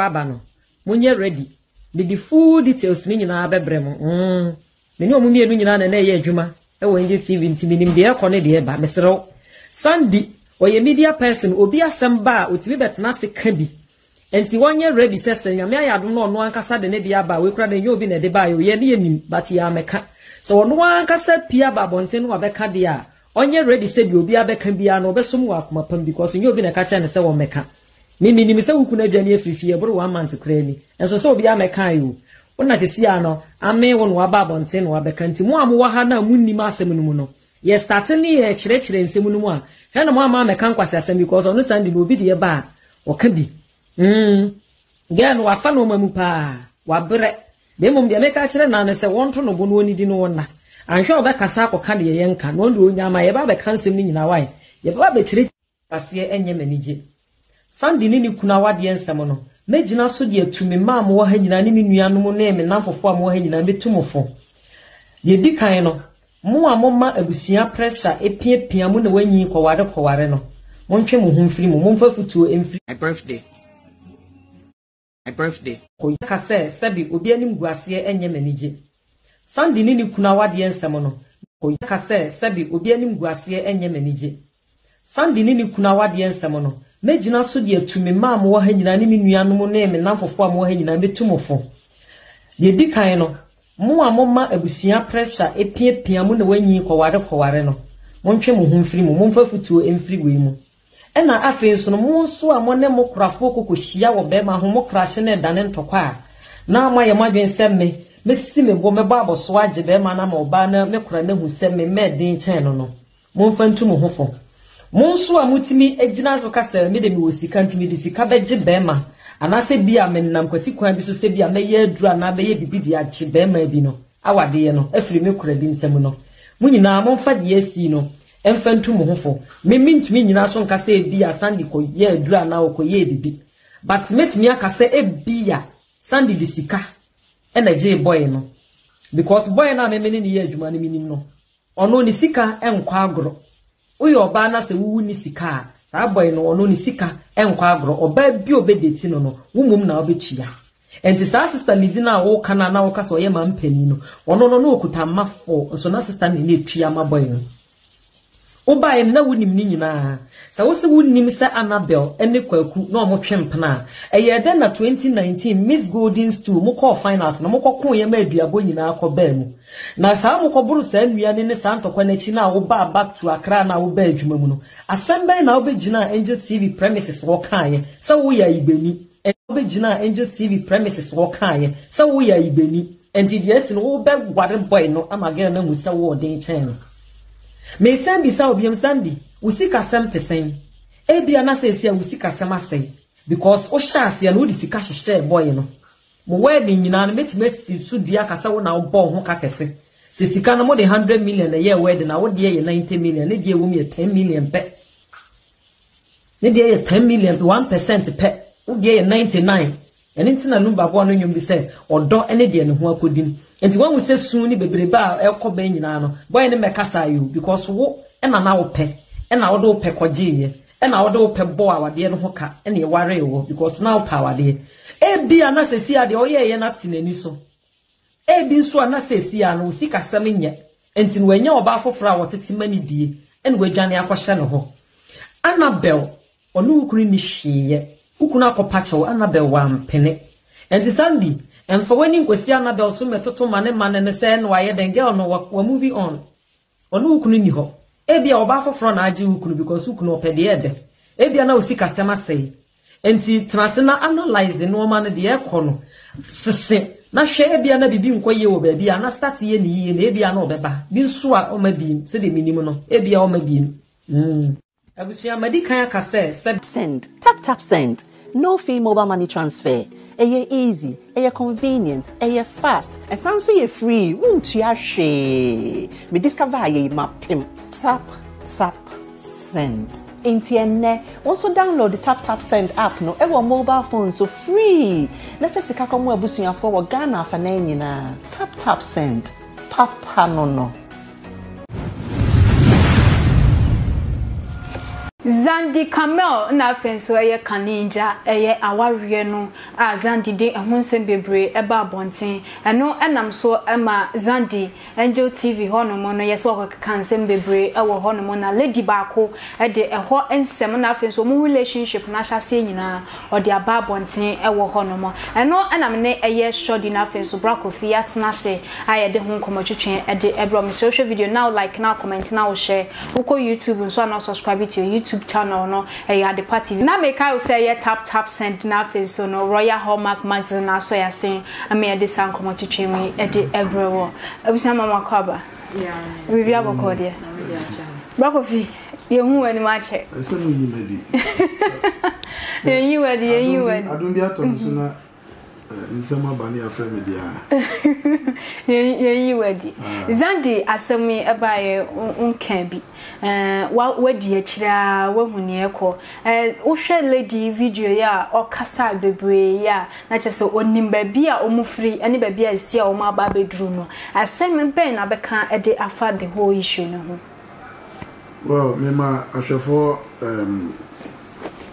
Fabano, Munya ready. Did the full details mean in Abebremo? The no Mumia Minan and Aye Juma. Oh, and it's even to me, dear Connie, dear, but Mr. O. Sandy, or a media person, will be a samba with Libet Nasty Cabby. And see 1 year ready, says, and may I don't know one cassad and Eddie Abba, we crowd and you'll be in a debay, ye near but ye are mecha. So on one cassad, Pia Babonten, Wabeka, dear. On your ready said you'll be a beck and be an obesum work, Mapon, because you'll be a catcher and a seven mecha. Mimi ni sawu kuna jani efifi eburu wa mantu kreni enso so bia mekan yo wona tesi ano ame wonu wa babo nte no abeka nti mu amu wa ha na munni ma asem no mu no ye starting ye chire nsem no mu a he no ma mekan kwase asem because onu Sunday no bi de ba o ka bi gano wa fa no mamu pa wa bere be mum de meka chire na ne se wonto no bo no onidi no wona anhwe obeka sa akoka de ye nka no ndo onya ma ye ba beka nsem ni nyina wai ye ba be chire kwase enye manije Sandy nini kuna wadi ensamono. Mejina sudi ya tumi maa muwahe nina nini nuyanumu neme nafofua muwahe nina metumofo. Yedika eno. Mua moma ebusinya pressure epie piyamune wenyi kwa wada kwa wareno. Mwanche muhumflimu. Mumfefutu emflimu. My birthday. Kwa yaka sebi ubieni mguasie enye menije. Sandy nini kuna wadi ensamono. Kwa yaka sebi ubieni mguasie enye menije. Sandy nini kuna wadi ensamono. Mejina sudi ya tumi maa muwahe nina nimi nuyanumu neme nafofua muwahe nina metumofo. Yedika eno. Mua moma ebusinya pressure epie piyamune wenyi kwa wareno. Mwanche muhumflimu. Mumfefutu emflimu. Ena afe insuno muusua mwone mokrafoku kushia wabema humo krashene danen tokwa. Na mwa ya mwaje nseme. Mesime wome babo swaje bema na maubana mekurane huseme medi nchenono. Mumfentu muhufo. Monsua mutimi ejina zokase mi de mi osika ntimi de sika beje bema anase bia menam kwati kwan bi so se bia na ye adura na be ye bibidi ache bema bi no awade ye no afiri me kura bi nsem no munyina monfa de asi no emfa ntumu hofo me mintumi nyina so nkase bia Sandy ko ye adura na ko ye bibi but metimi akase bia Sandy de sika energy boy no because boy na me ni ye adwuma ni minim no ono ni sika enkwa agoro Uyo oba na se wu ni sika. Sa boy no ono ni sika enkwa agro. Oba bi obedeti no no. Wumum na obechi ya. Enti sa sister Lizina wo kana na wo kaso ye ma mpani no. Ono no no okuta mafo. So na sister ni etu ya ma boy no. Oba ye na wunim ni nyina. Sa wo se wunim se Anabel ene kwaku na omo twempena. Eye de na 2019 Miss Golden Stool mo call finals na mo kokon ye ma aduabo nyina akọba mu. Na saa mukoburu saa nwiane ne saa ntokwa na chi na wo ba back to Accra na wo ba adwuma mu no asembe na wo begina Angel TV premises wo kaaye sa wo ya ibeni en wo begina Angel TV premises wo kaaye sa wo ya ibeni enti yes no wo be gware boy no amagel na musa wo den chen me sembi sa obiam Sandy usika sem te sen e bia na se se usika sem asai because o chance ya no di sika hye boy no Mo wedding nyina na metime sisu dua kasa wo na wo bo ho kakese. Sisika na mo de 100 million na ye wedding na wo de ye 90 million na de wo me 10 million pe. Ne de ye 10 million 1% pe. Wo de ye 99. Ene ntina number bo no nyum bi se odo ene de ne ho akodim. Enti wo se sun ni bebreba a ekoba nyina no. Boy ne me kasa yo because wo ena na wo pe. Ena wo do pe kwoje ye. Ena wo do pe bo awade no ho ka. Ena ye ware yo because now power dey. Ebi anasesi ade oyeye na tinani so ebi nso anasesi anu usika samenye enti wenye oba afofra wotete mani die ene wadwane akwahye ne ho Anabel onu ukuru ni hwiye ukuru akopachew Anabel wa mpene enti Sandy emfo wani nkosi Anabel so metoto mane ne se no aye den girl no wa movie on onu ukuru ni ho ebi oba afofra na age ukuru because ukuru opede ede ebi ana usika semasei Enti transena analyze no man de ekono sese na hwe bia na bibi nkoye wo ba bia na start ye ni ye na ebia na obeba bi nso a omabim se de minim no ebia omabim abusia madika akase send tap send no fee mobile money transfer eye easy eye convenient eye fast and sanso ye free won't ya hwe me discover ye mapim tap send Entienne also download the Taptap Send app no ewo mobile phone so free na fesika komo abusuafo wo Ghana afa na nyina Taptap Send papa no Xandy Kamel na fenso eye Kaninja eye awarie no a Xandy de ehunse bebre eba abonten eno enam so ema Xandy Angel TV hono mo no yeso okansem bebre ewo hono mo na lady baako e de eho ensem na fenso mo relationship na hyase nyina odi aba abonten ewo hono mo eno enam ne eye shodi na fenso brakofi atna se aye de ho nkomotwetwe e de ebro mi social video now like now comment now share uko YouTube nso na subscribe to your YouTube channel no e Adepatv na make I say e Taptap Send na fenso no Royal Hallmark magazine na so ya sen ame e de san komotwetwe mi e de ebrewo abisa mama kwaba yeah we via bokodia bakofi ye hu ani ma che so no yi medi ye yi wadi adun bi aton so na nsema bani afra me dia ye wadi Xandy asemi ebaye unkan bi wadi akira wahuni ekọ wo hwe lady video ya okasa bebre ya na chese onim ba bia omufri ani ba bia sia o ma ba bedru no asemi ben na beka e de afa the whole issue no ho well me ma ashefo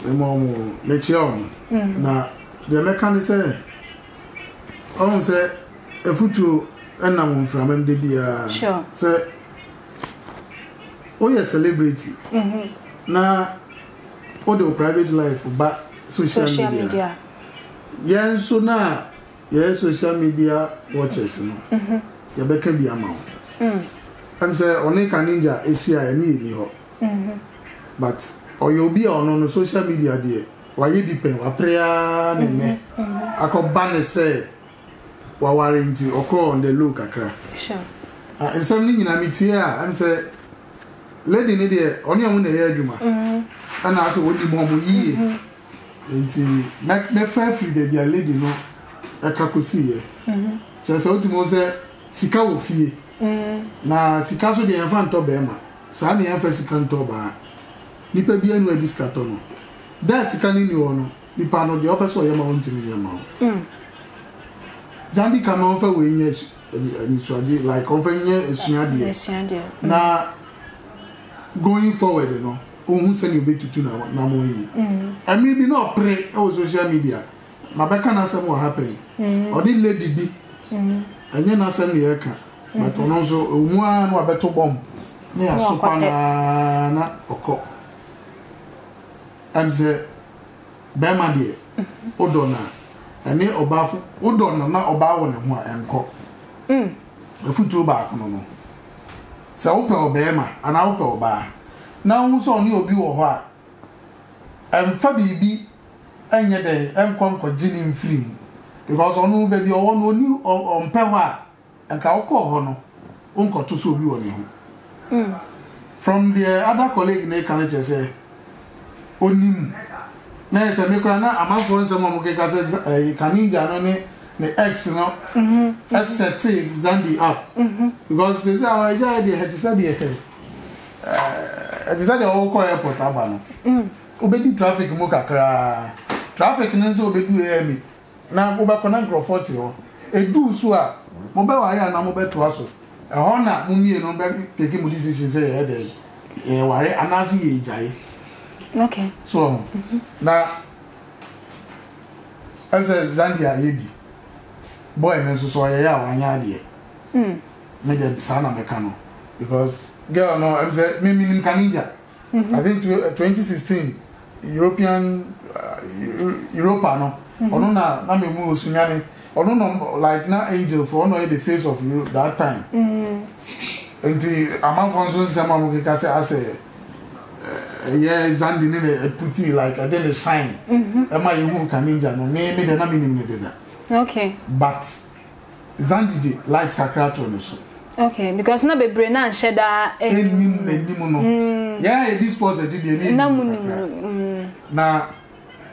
me mom me chiom na the mechanic say on se efutu enam mframam de bia se o ye celebrity na o de private life ba social media yenso na ye social media watches no ye beka bi ama am se oni Kaninja Asia ni ho but oyobi ono no social media there wa ye bi pen wa prayer nene akoba ne se wa warranty okọ on the look akra sure and something nyina metie a am say lady ni de oni amu na ye adwuma and aso wodi bombo yi enti me fair free baby lady no akakosi ye so say otimo say sika wo fie na sika so de en fa nto be ma sa na en fa sika nto ba ni pa bi anu adiskato no da sika ni ono ni pa no de opeso ye ma won timi ye ma Xandy Kamel fa we nya ni suade like on fa nya suade na going forward you know ohun se ni obetutu na mo yi ami bi no pre on social media na be kan asem what happen or the lady bi anya na asem ye ka but ono so omu a no abeto bomb ni asupa na okọ and say be ma die odona ane obafo wodon na obawo ne ho enko efutu ba kono no se wo pe obema ana wo pe oba na wo so ne obi wo ho a emfa bibi enye de enko nkoji ni mfiri because onu be bi owo no ni ompe ho a enka wo ko ho no onko to so obi wo ne ho from the other colleague ne kan che say onim na se me kura na amafo nse mo ke ka se Kaninja no ne ex no set Xandy up because se our guy dey had said dey here it is at the Oko airport abano obedi traffic mo kakra traffic nse obedu e mi na obako na grofoti ho edu so a mo be wari na mo be to aso e ho na mo mie no be keke mo decision say e dey e wari anasi ye jai okay so na anza Xandy ayebi boy men so so ya wanya de me de sana me kanu because girl no I said me in Kaninja I think 2016 European Europa no ono na me mu osunyane ono no like na angel for ono the face of Europe that time and the amanfonso sema mo ke ka se ase yeah, Xandy need put it like I didn't sign. Am I even Kaninja? No, me the na me okay. But Xandy did light kakra on so. Okay, because na be brain and share that. No. Yeah, this was a did na munu. Na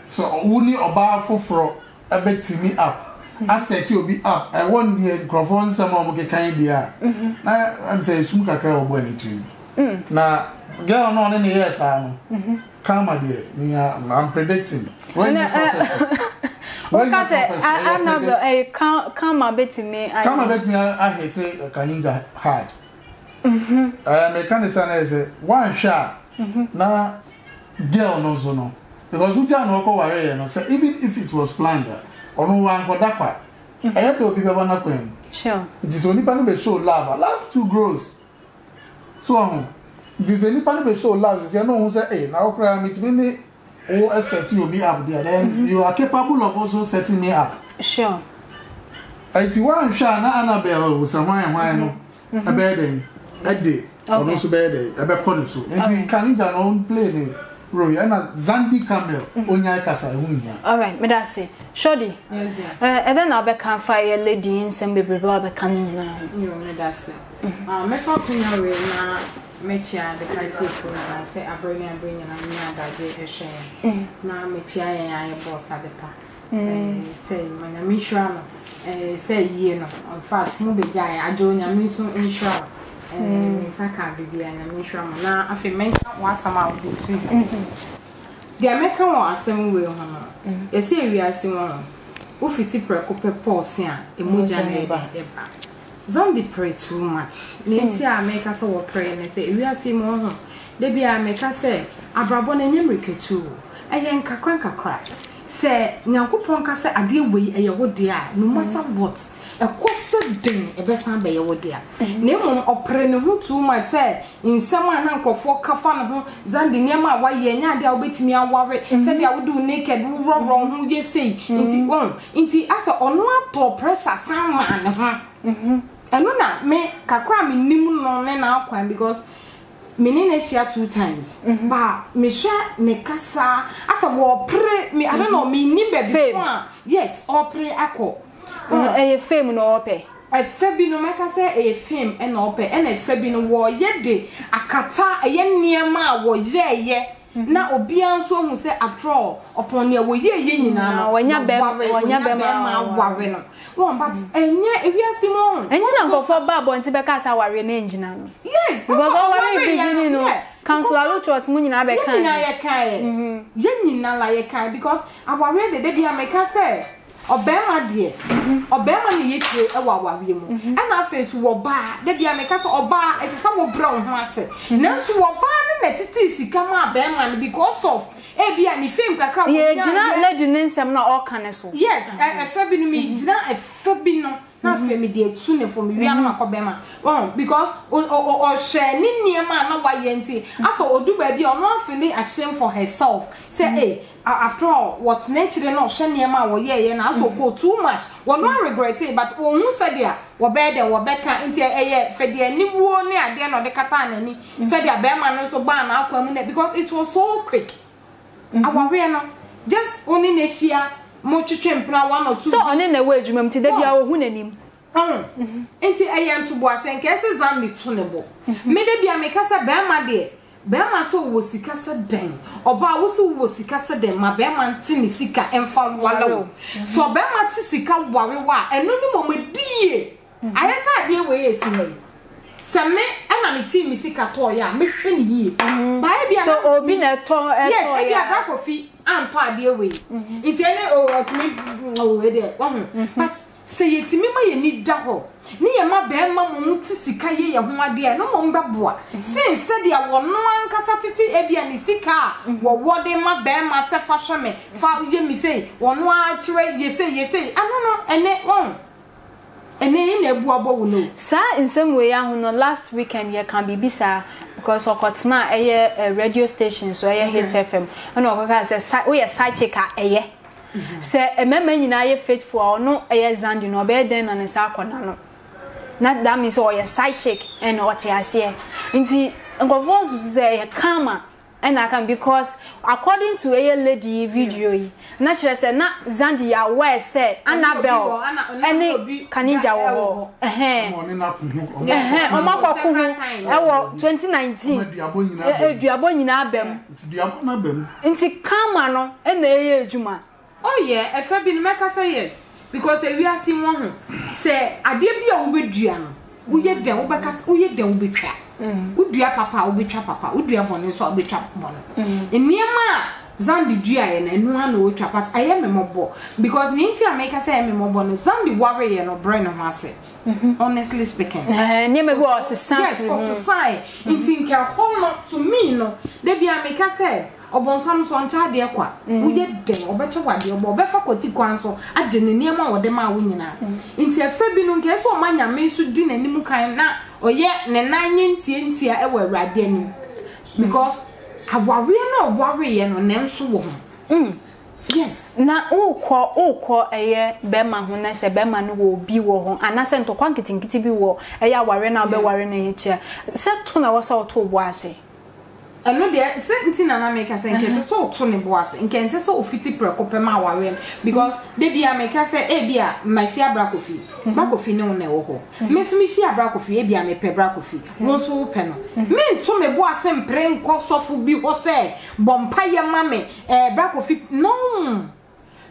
so only oba fofro e be timi up. Asset you be up. I want the microphone someone we can dia. Na I'm say sum kakra obo anything. Na girl no any yes come here me I'm predicting when when because I'm not a come a bit me I hate Kaninja hard me can say one shot na girl knows or no. Because we can walk away and say, even if it was planned, or no one for that part, I have to people want to come. Sure. It is only when we show love. Love too grows. So, it is only when we show love. You say, no one say, hey, now I'm meeting or setting you up there. Then you are capable of also setting me up. Sure. I see one shana Anabel with someone I know. A bed a day. Or also bed a bed corner. So, and Kaninja own play. Xandy Kamel, Onya Kasa, all right, but that's it. Shoddy, yes, and then I'll be can fire lady in some baby brother coming now. You that's it. I'm a fucking away now. Mechia, the criteria, I say, I bring and bring another share. Now, Mechia, I boss at the park. Say, when I miss you, say, you know, on fast movie guy, I join a mission in shop. Saka Bibi and Mishram now. I feel mentioned once about the tree. The American was some way on us. They say we are similar. If it's a precope pause here, emoji neighbor. Xandy pray too much. Later, make us all pray and say, we are similar. They be I make us say, Abrabon and Yemrica too. A young cranka crack. Say, Nankoponka said, I deal with a young dear, no matter what. A course ding a best man by your dear. Nemo or preno who too might say in someone uncle for Kafan who Xandy Nema, why ye and they'll beat me and worry. Said I would do naked who rob wrong who ye say in the own. In the answer or no to pressure some man. And Luna may Kakrami Nimun and Alquan because Menina share 2 times. But Misha Nekasa as a war pray me, I don't know, me nimber. Yes, or pray echo. A fame no pay. A fabino maker say a fame and opera and a fabino war yet day. A kata a yen near ma war ye ye. Now obian so who say after all upon your way ye now when your baby or your bema warren. One but and yet if you are Simon and you don't go for Babo and Tibekas our engine. Yes, because all I beginning. Councilor Lutz Munina Bekai. Jenny Nalayakai because our ready they be a maker say. Obama dear, Obama ni yeti ewa warimu. Ena face woba, debi amekasa oba esasa wo brown hwase. Nanso woba ne netiti sika ma Obama because of ebi ani fame kakra. Ye jina lady nsem na all kan so. Yes, efa bi no mi jina efa bi no na afa mi de etu ne fo mi wi anama kobema. Oh because o share ni niema na waye nti. Aso oduba bi o no afini ashamed for herself. Say eh after all, what's nature no shaniema wo ye na so go too much. We no regret it, but ohun said dia wo be de wo be ka nti eye fe dia ni wo ni ade no de kata na ni. Said dia be ma no so ba na akwa mu na because it was so quick. Aware no just only neshia mo twetwe mpna 1 or 2. So only na we adwuma mti da bia wo hu nanim. Nti eye ntubo asenke ese zam ni tunebo. Me da bia me kasa be ma de Bema so was sika den, or Bawasu was sika den, my Berman tinny sika and found wallow. So Berman tissika warriwa, and no moment, dear. I has idea where is me. Some men and I'm a team sika toya, mission ye. By be so or been a tall, yes, I be a back of feet, and part dear way. It's any or to me already, but say it to me, my need double. Near my bear mamma sika ye of my dear, no mumba boa. Since said there were no ancasati ebiani sika, or what they my bear myself fashion me, found ye me say, or no, I trade ye say, I don't know, and they won't. And they in a boabo no. Sir, in some way, I know last weekend ye can be bizarre. Because I got now a radio station, so I hate FM. And I said, we are side checker, eh? Say a member in I faithful or no, a Xandy no better than an assaconano. Not that means all your side check and what I say. Indeed, Uncle Vos is a karma, and I can because according to a lady video, naturally said not Xandy aware said Anabel and Kaninja war. On 2019, Diabon into Kamano and a Juma. Oh yeah, if I been maker say yes, because if we are seeing one, say I did be a obedient. We get them, we because we get them obedient. We do papa, we trap papa, we do money, so we trap money. In Myanmar, Xandy do and no one will trap. But I am a mob because Nintia maker say I am a mob. Xandy worry and no brain on myself. Honestly speaking, never go as a sign. Yes, as a sign. It's in care home to me. No, they be a maker say. Obon Samson Chadi Aqua, we did, or better what your Bobefa Cotiquanso, at Genema or the Mawina. Into a Fabinum careful mania means to din any mukaina, or yet nine tientia ever radian. Because I worry no worry and on them so. Yes. Na o kwa eye bema huna se bema no wo bi wo ho anase nto kwa nkitikiti bi wo eya ware na be ware na yeche se to na wo se oto bo ase eno de se ntina na make se nke se oto ne bo ase nke se ofiti prekope ma ware because de bia make se e bia ma hia brakofi brakofi ne wo na wo ho me so me hia brakofi e bia me pe brakofi wo so wo pe no me nto me bo ase mpre nko sofu bi wo se bompa ye mame brakofi no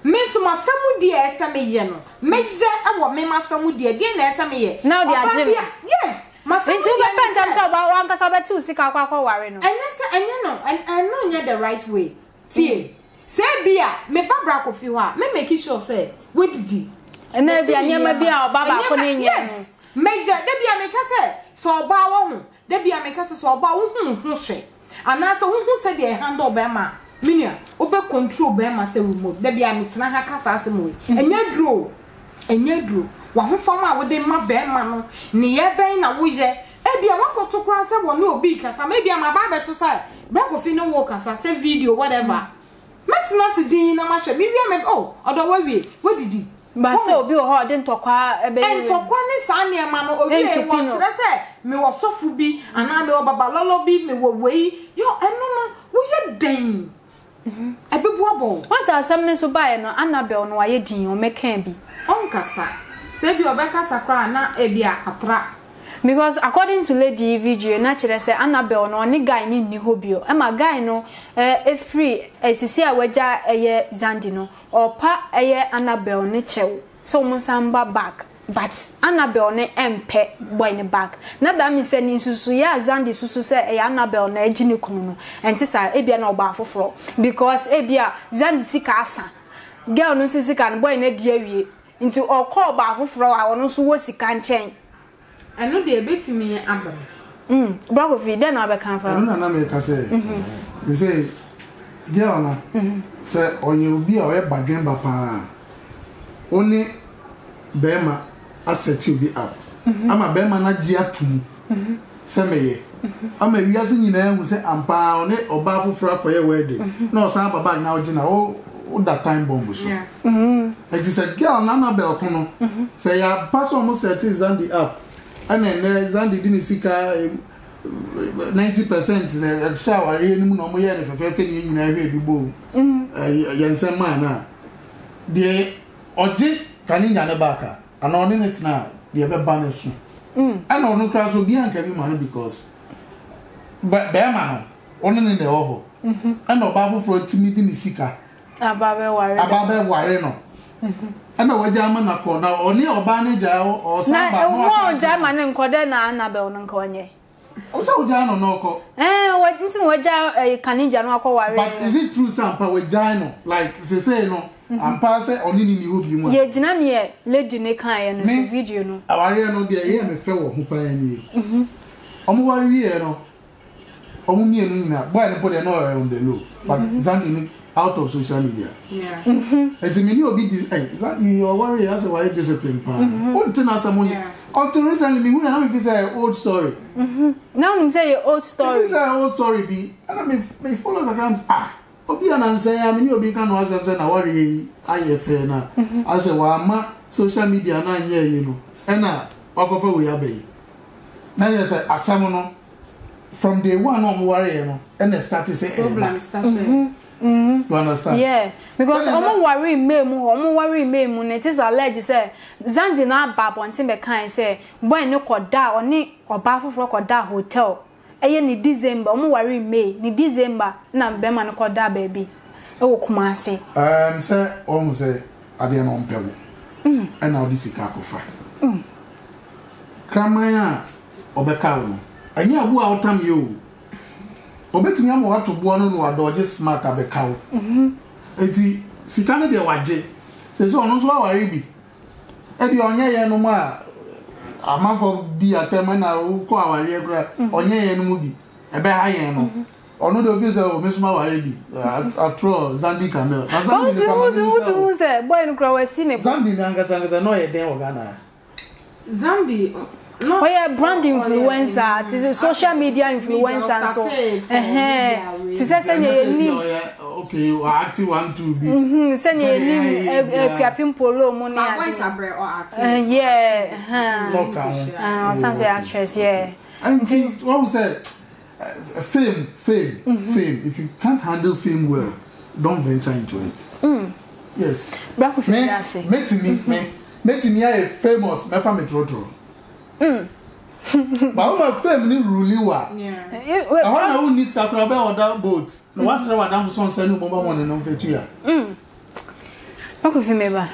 Miss my family dear, Sammy. Make that our mamma family again, as I may. Now they are yes, my friends who depends on about 1 2 sick alcohol warren. And you know, and I know you're the right way. See, say beer, may Babra of you are, may make it sure say, what did you? And there's the anima beer or Baba coming, yes. Measure, there be a maker, so bow, there be a maker, so bow, shake. And that's who said they handle Bama. Minia, over control by myself, there be a mitana cassassimui, and yet drew, and yet drew. One former would then my bear man, near Ben, a wizard, and be a walk to cross someone no because I may be my barber to say, Black of no walkers, I say video, whatever. Max Nancy Dean, I must be oh, other way, what did you? But so be hard and talk, and for one is Sunday, Mamma, or I said, me was so fubi, and I know about Lollobi, me will weigh your animal, wizard Dane. I be wobble. What's our summons to buy an Anabel no idea or make candy? Oncassa, save your backers a cry, not a beer a trap. Because according to Lady Vigil, naturally say Anabel no any guy need new hobby. And my guy no a free as you see a wager a year Zandino or pa a year Anabel nature. So Monsamba back. But Anabel ne empe boy ne back. Now that means sending Susuya Xandy Susu say Anabel ne jinu kununo. And this ebia no ba fofro because ebia Xandy sika asa. Girl no sika no boy ne dia wie. Into or call ba fofro a wono so wo sika nchen. And no dey betimi abam. Bravo fi den abekan fa. No na me ka say. They say girl na. Say onye obi a we badwen ba pa. Oni bema asset will be up. I'm a bear manager too. Same, I'm a reason in there who say, I'm bound or baffled for a wedding. No, Samba bag now, Jenna, oh, that time bomb. Yeah. I just said, girl, Anabel, Kono. Say, I pass almost 30 Xandy up. And then Xandy didn't see 90% in a shower. I really know my head if I feel in a baby boo. A young man, the object. Kaninja ne baka and on it now, the ever banner soon. And on no crowds will be uncaving money because but bear man only in the oval and no babble for a timid in the seeker. A barber warreno and a German accord now only a banner jail or some German and Cordena Anabel and Conye. Also, Jano Noco. Eh, what is a Kaninja no call? But is it true, Sampa with Jano? Like they say, no. I'm passing on in the hoop you want. Yet, Janani, Lady Nekai and video. No, I know the air and fellow who pay me. Omwariero Omina, why put an oil on the loop, but Xandy out of social media. Yeah, it's a menu of it. Xandy, your worry as a white discipline. Won't tell us someone. After recently, we know if it's an old story. Now, I'm saying old story. It's an old story, be and I may follow the grounds. Ah. Obiana and say, I mean, you'll be kind of as I worry, I have as a warmer social media 9 year, you know, and I walk over we are bay. Now, yes, I summon from day one on warrior and I start to say, problem starts. You understand? Yeah, because I'm worried, I'm worried, it is alleged, say, Xandy na bab on Timberkind, say, when you call that or Nick or Baffle Rock or that hotel. Aye ni December mo wari May ni December na be ma no da baby e wo kuma ase say omo say ade no mpewo and now this sika kofa kramaya obeka wo anya abu a otam ye o obetimi am wato bo no no adoje smart abeka wo eti sika no de waje say so no so awari bi e de onya ye no ma a man for the attempt now, who call our regular or near any movie, a bear high end. After all, Xandy Kamel. Xandy no, a brand influencer, it is a social media influencer. So, it is a okay, acting one to be. Send your name, a polo, money, yeah, something actress, yeah. And what was that? Fame. If you can't handle fame well, don't venture into it. Yes. Make me a famous, my family trotro. But all my family really were. Yeah. I want to need Sakuraba or that boat. No one said, "Madam, son, send me one and on Fetia." What could you remember?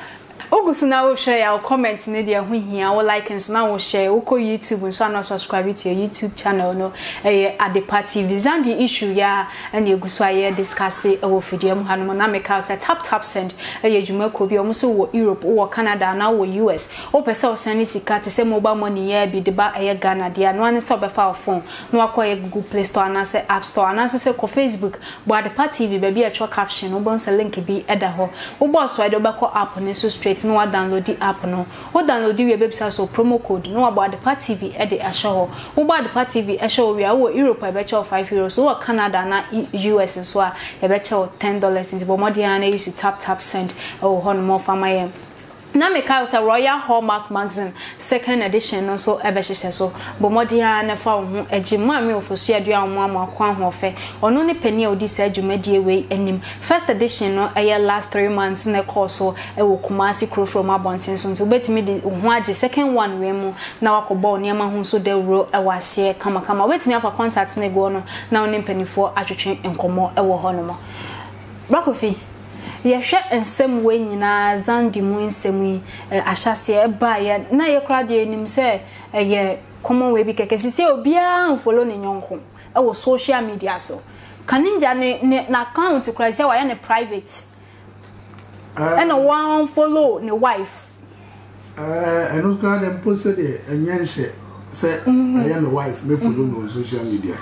Ogusu na wo share your comment ne de ho hia wo like nso na wo share wo ko YouTube nso na subscribe to your YouTube channel no Adepatv Xandy issue ya and Ogusu aye discuss e wo video mu hanu na make us Taptap Send e adwuma ko bi o mu so wo Europe wo Canada na wo US wo pese o send sika te se mobile money ya bi de ba e Ghana dia no an so be fa phone no akoye Google Play Store na se App Store na so se ko Facebook bo Adepatv be bi e cho caption wo bon se link bi e da ho wo bo so e do be ko app ne so straight no wa download the app no wo download the website so promo code no wa ba Adepatv e de asho ho wo ba Adepatv e show we wo Europe e be cho €5 wo Canada na US so e be cho $10 into but modi an use Taptap Send oh hon mo famaye na me ka usa Royal Hallmark Magazine second edition no so e be hihye so but modi an fa wo ho agima me ofosu adua wo amwa kwa ho fe ono ne pani odi sa aduma die we enim first edition no e last 3 months na course e wo Kumasi crew from Abonten so nti obetimi de ho age second one we mu na wakobo ne ma ho so de ro e wase kama kama obetimi afa contact na go no na one panifo atwetwe enkomo e wo ho no mo brakofi yehwe ensem we nyina Xandy mu ensem yi ahyase ba ye na ye kra de enim se ye common we bi keke sisi obia unfollow ne nyonko e wo social media so Kaninja ne na account kra se wa ye ne private and one follow ne wife I no kra dem post de enyense se aye ne wife me follow no social media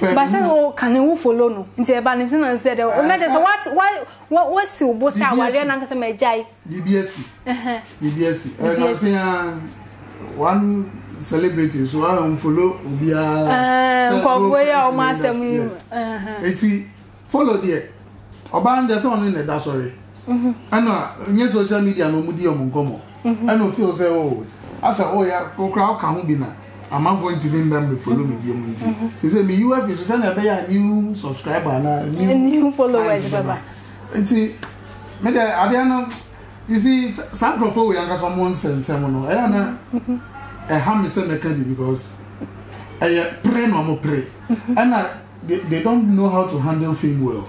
but say o can you follow no nti e ba ni na say de una just what si obo say aware na nka me jai bbc bbc na say one celebrity so I follow obi ko go ya o ma say me eti follow there oba nde say one na da sorry ana nye social media no mudi o nkomo ana o feel say o asa o ya ko crowd ka ho bi na I'm going to remember follow me. She said, "Me UF is send a new subscriber and new followers." Baba, you see, some profile we are some nonsense. I harm some mechanic because I pray no more pray, and they don't know how to handle fame well.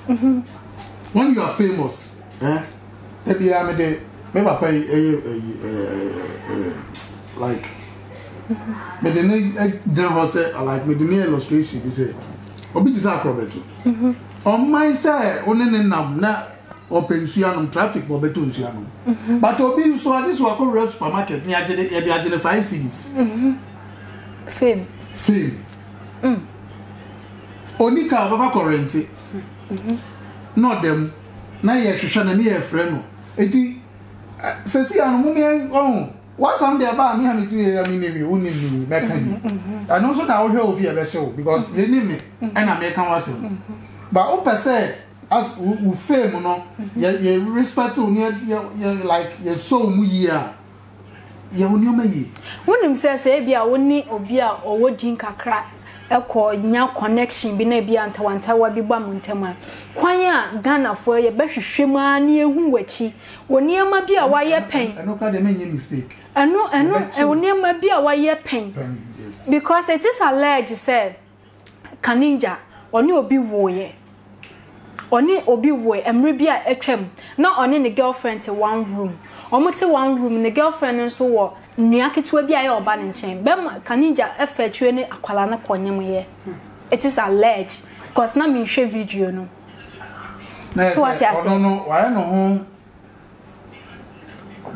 When you are famous, maybe I made like. But the name like the near illustration is a bit is on my side, only na open traffic for between Suyanum. But Obi saw this work of supermarket near the 5 cities. Fame. Only car current. Not them. Now you should near friend. It says, I'm moving. What's on there about me? I know so now here be a show because they name me and I make one. But open said, as we fame, you know, you respect to like your soul, you know, wouldn't say, be a only or be a woodin crack. Eko nya connection bi na bi antawanta wa bi gba muntema kwan a Ghana fo ye behwehwem ani ehu wachi woniema bi a wa ye pen eno ka de menye mistake eno woniema bi a wa ye pen because it is alleged said Kaninja oni obi wo ye emre bi a etwam na oni ne girlfriend to one room ne girlfriend nso wo nuaketua bi aye oba ne nchen be Kaninja e fetue ne akwala na konyem ye it is alleged because na me hwe video no so what you say no why no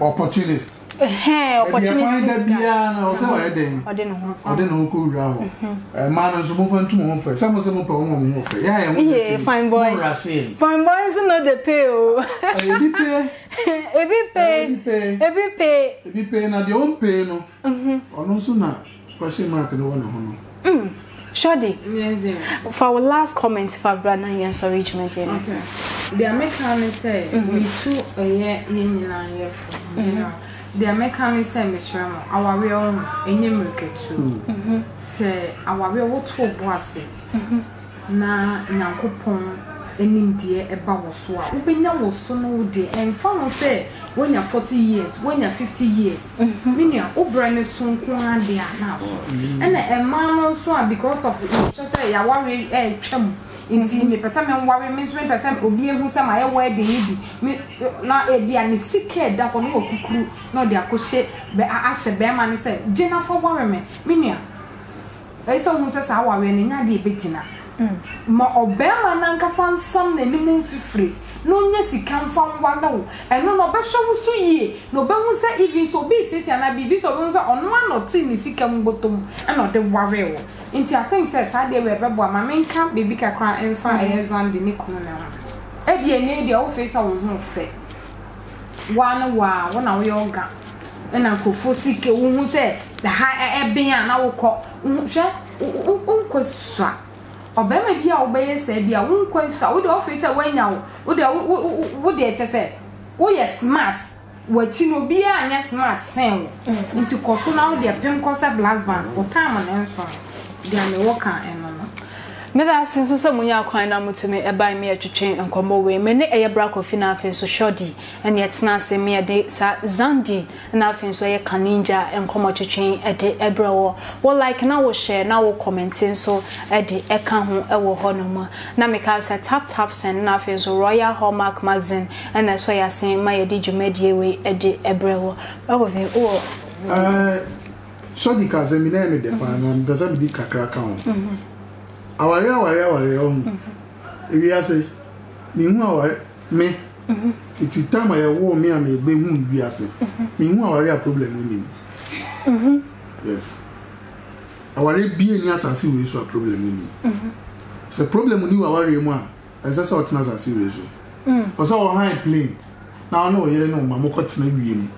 opportunist Hey, opportunity. No, so I didn't cool round. A man is moving to move for some of them. Yeah, fine boy. Fine boy is not the pill. Every pay, and the own pay. No, or no sooner. Question mark in one. Shoddy, yes, for our last comment for Brandon and so Richmond. The American say we 2 year in 9 years. The American say, Miss Ramo, our real in America too. Say our real two bossy. Na Nancopon and India a bubble swap. We know so no day and follow say when you're 40 years, when you're 50 years. Minya, oh, Brandon soon, Kuan, they are now. And a man also because of it, just say, I worry a chum. Indeed, the person worry Miss Represent will be able to my way the needy. Not a dear, and sick head that will no cuckoo, not their crochet, but I asked a bearman and said, Jenna for worryment, Minya. It's almost as I worry and I did big dinner. Ma bearman and Cassan, some the moon free. No, yes, he can from one now, and no, no, but show so ye. No, but who said even so be it, and I be this on one or tin is sick and bottom, and not the warrior. Into a thing says, I dare remember my main camp, baby can cry and fires on the nickel now. Every near the office, I will not fit. 1 hour, 1 hour, all gone. And Uncle Fossick, who said, the high air being an hour cop, Uncle Swap. Or maybe I'll obey, said, be a wound question. I would offer it away now. Would they say, oh, yes, smart. What you know, be a smart saying into coffin out their pen cost a blast band or time on them from the walker and mamma. Meda since someone you are kind to me a buy me a chain and combo way, many a brack of enough so shoddy, and yet now say me a day, Xandy, and I think so a Kaninja and come out to chain a day a brow. Well, like now share now commenting so a day a can home a war honor. Namika's a Taptap Send nothing so Royal Hallmark Magazine, and I saw ya saying my did you made your way a day a brow. Shoddy Casemina made the pan and doesn't be cacra. Our real, it's time I wore me and may be wound, we are saying. Meanwhile, our problem women. Yes. Our being yes, I see a problem women. It's a problem with you, our real one, as that's what not as serious. Was our high plane. Now, no, you know, Mamma Cotton.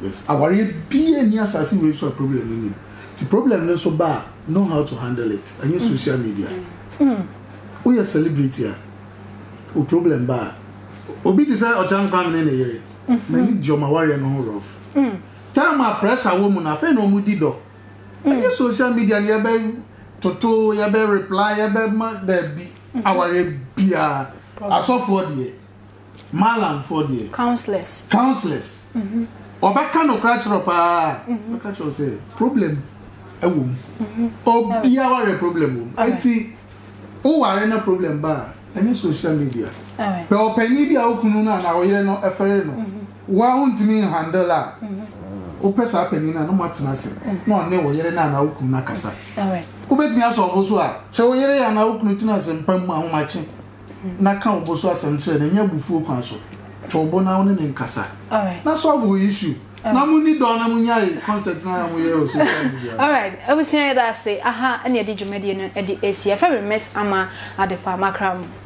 Yes, our being yes, I see a problem women. The problem is so bad, know how to handle it. I use social media. We are celebrity. We problem bad. Obi is a young family in the year. Many Joma warrior no rough. Time I press a woman, I feel no moody dog. I use social media, you be toto, you be reply, you be mark, be our be a software year. Malam for the counselors. Counselors. Oba kano crash up a problem. Be our problem. I see. Oh, I no problem bar. Any social media. But open media, Okununa, and our no Eferino. Why won't me handle that? Opes up and in a no much nothing. No, never yet an Okunakasa. Who bet me as of Osua? So, yere and Okununas and Pamma matching. Naka Boswas and Chad and your before council. Tobonaun and Casa. That's all we issue. Namuni dona munyai concert na muyeyo so. All right, I was saying that say aha any did you media no e di asia. If I miss ama Adepatv makram.